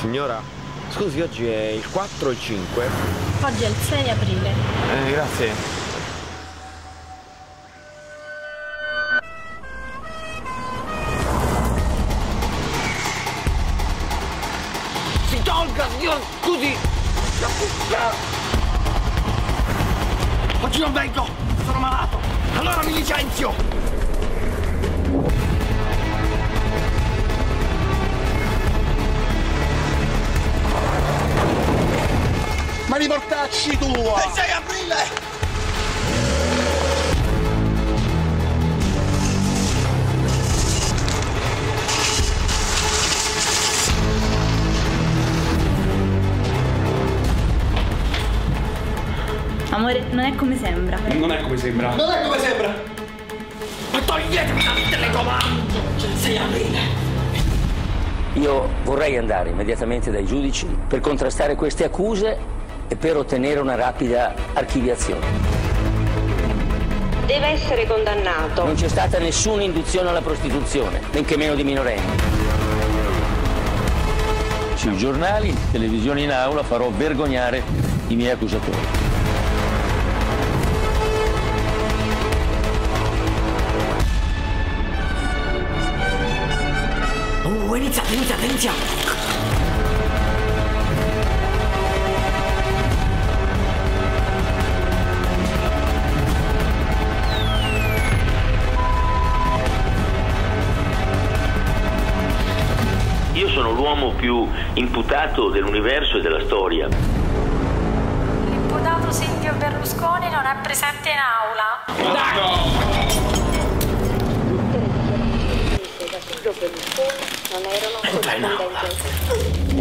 Signora, scusi, oggi è il 4 o il 5? Oggi è il 6 aprile. Grazie. Si tolga, signor, scusi! Oggi non vengo, sono malato, allora mi licenzio! Ma riportacci tu! Il 6 aprile! Amore, non è come sembra. Non è come sembra. Non è come sembra! Ma toglietemi dal telecomando! C'è il 6 aprile! Io vorrei andare immediatamente dai giudici per contrastare queste accuse e per ottenere una rapida archiviazione. Deve essere condannato. Non c'è stata nessuna induzione alla prostituzione, benché meno di minorenni. Sui giornali, in televisione, in aula farò vergognare i miei accusatori. Iniziate! Io sono l'uomo più imputato dell'universo e della storia. L'imputato Silvio Berlusconi non è presente in aula. Dai! No! Entra in aula.